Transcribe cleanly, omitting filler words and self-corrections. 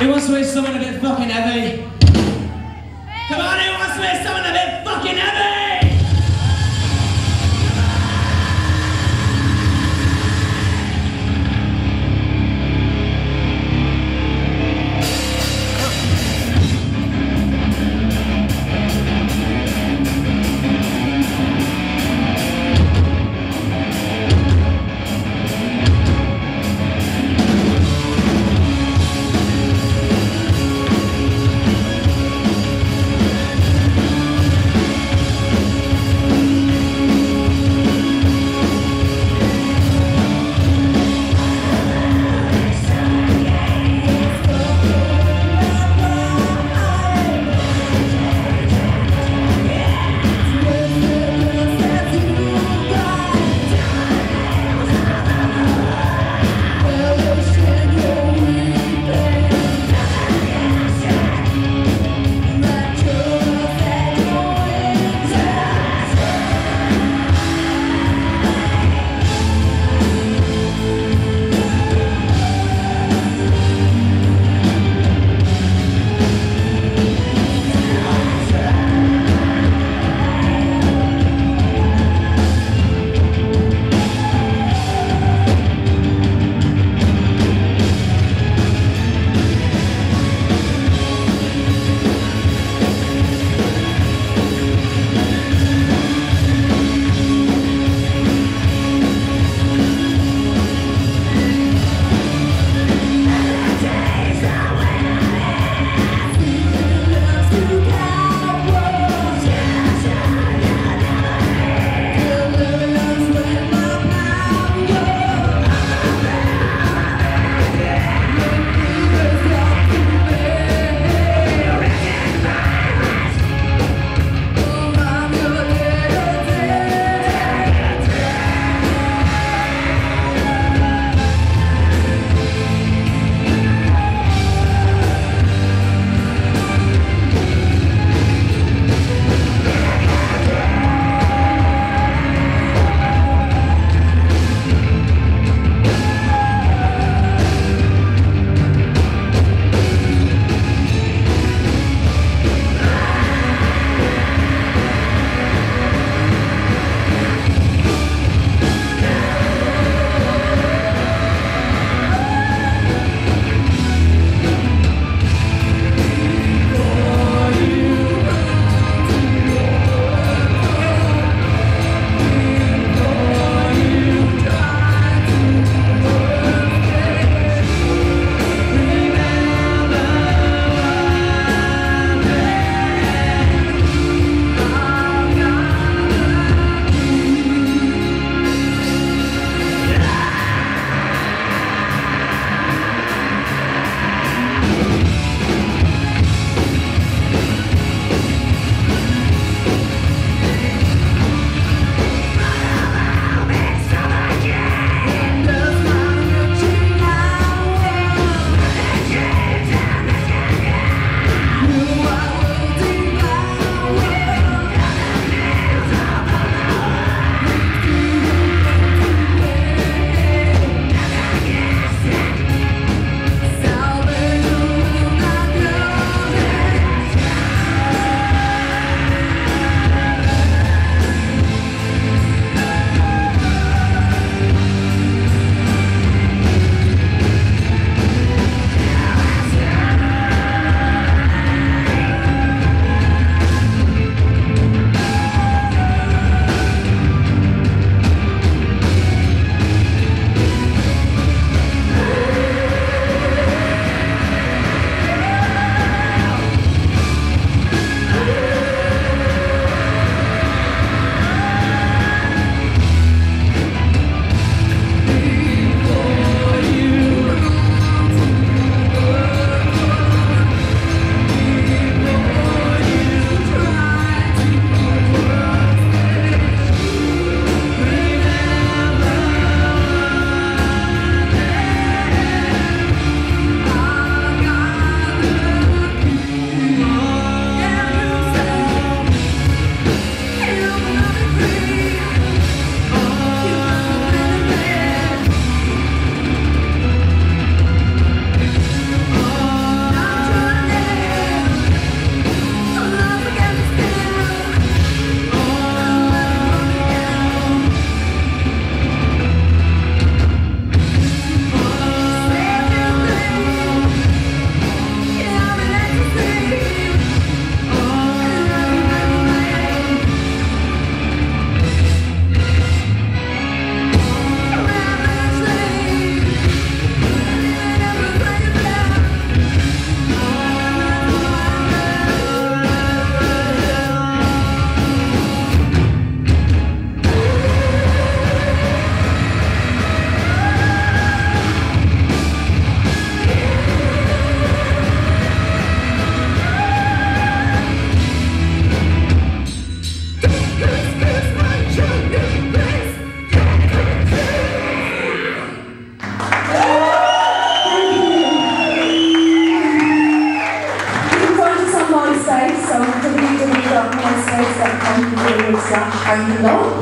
He wants to hear someone a bit fucking heavy. Come on, who wants to hear someone a bit fucking heavy? Are you alone?